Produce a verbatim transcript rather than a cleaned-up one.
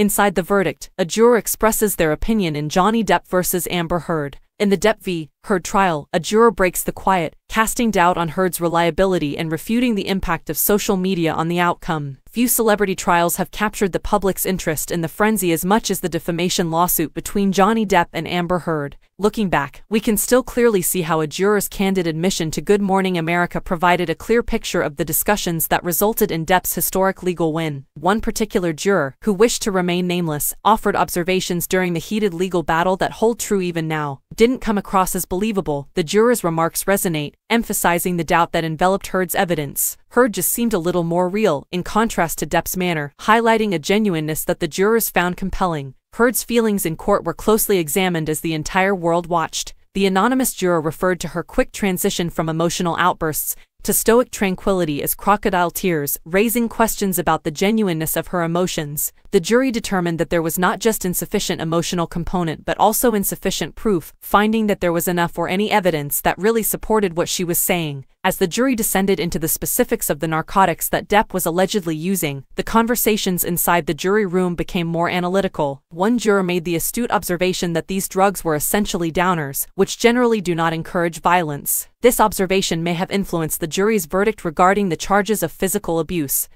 Inside the verdict, a juror expresses their opinion in Johnny Depp versus Amber Heard. In the Depp v. Heard trial, a juror breaks the quiet, casting doubt on Heard's reliability and refuting the impact of social media on the outcome. Few celebrity trials have captured the public's interest in the frenzy as much as the defamation lawsuit between Johnny Depp and Amber Heard. Looking back, we can still clearly see how a juror's candid admission to Good Morning America provided a clear picture of the discussions that resulted in Depp's historic legal win. One particular juror, who wished to remain nameless, offered observations during the heated legal battle that hold true even now. Didn't come across as believable, the juror's remarks resonate, emphasizing the doubt that enveloped Heard's evidence. Heard just seemed a little more real, in contrast to Depp's manner, highlighting a genuineness that the jurors found compelling. Heard's feelings in court were closely examined as the entire world watched. The anonymous juror referred to her quick transition from emotional outbursts to stoic tranquility as crocodile tears, raising questions about the genuineness of her emotions. The jury determined that there was not just insufficient emotional component but also insufficient proof, finding that there was enough or any evidence that really supported what she was saying. As the jury descended into the specifics of the narcotics that Depp was allegedly using, the conversations inside the jury room became more analytical. One juror made the astute observation that these drugs were essentially downers, which generally do not encourage violence. This observation may have influenced the jury's verdict regarding the charges of physical abuse.